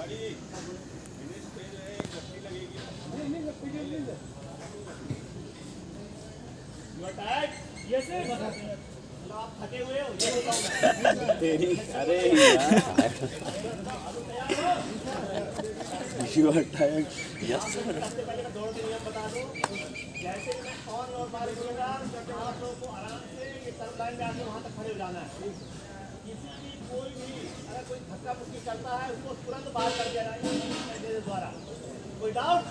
अरे yes sir करता है उसको तुरंत बाहर कर दिया जाएगा द्वारा। कोई डाउट?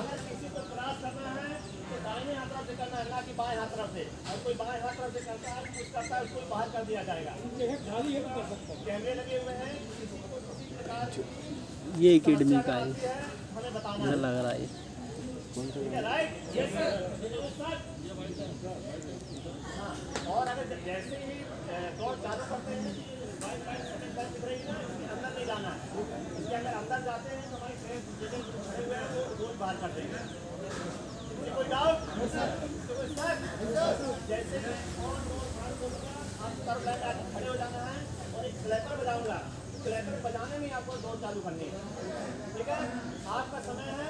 अगर किसी को क्रॉस करना है तो दाहिने हाथ तरफ से करना है, ना कि बाएं हाथ तरफ से। और कोई बाएं हाथ तरफ से करता है, कुछ करता है, उसको बाहर कर दिया जाएगा। कैमरे लगे हुए हैं, किसी को किसी प्रकार ये एकेडमी का है, हमें बताना लग रहा है। राइट? Yes sir. और अगर जैसे ही दौड़ चालू करते हैं, अंदर नहीं लाना है। इसके अगर अंदर जाते हैं तो हमारी खड़े हुए हैं, वो रोज बाहर कर देंगे। कोई डाउट? जैसे आप सर बैठ खड़े हो जाना है और एक स्लैपर बजाऊंगा, स्लैपर बजाने में आपको दौड़ चालू करनी है। ठीक है? आपका समय है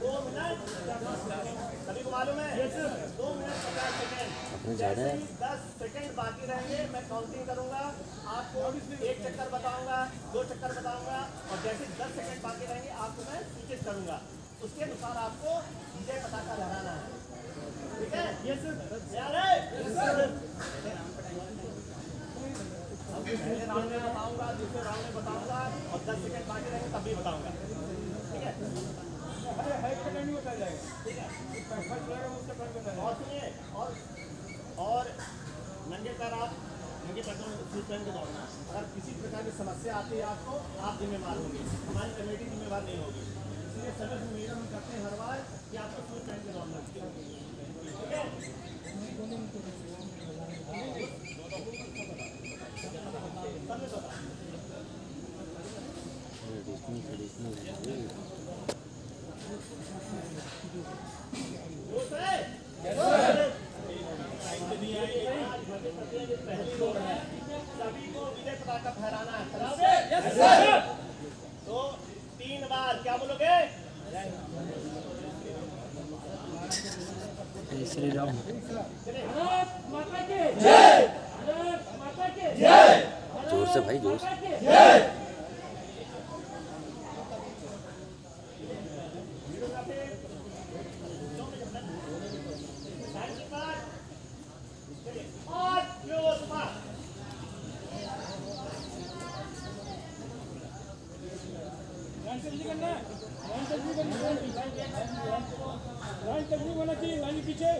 2 मिनट 50 सेकेंड। सभी को मालूम है? 2 मिनट 50 सेकेंड। जैसे 10 सेकेंड बाकी रहेंगे मैं काउंटिंग करूंगा, आपको एक चक्कर बताऊंगा, 2 चक्कर बताऊंगा, और जैसे 10 सेकेंड बाकी रहेंगे आपको मैं सूचित करूंगा। उसके अनुसार आपको विजय पताका लहराना है। ठीक है? Yes sir. राउंड में बताऊंगा, दूसरे राउंड में बताऊंगा, और 10 सेकेंड बाकी रहेंगे तब भी बताऊंगा। ठीक है? और अगर किसी प्रकार की समस्या आती है आपको, आप जिम्मेदार होंगे, हमारी कमेटी जिम्मेदार नहीं होगी। इसलिए सभी उम्मीदों में करते हैं हर बार कि आपको शूज पहन के दौड़ना चाहिए। सभी को विजय पताका फहराना है। तो 3 बार क्या बोलोगे? जय श्री राम। जोर से भाई, जोर से। पीछे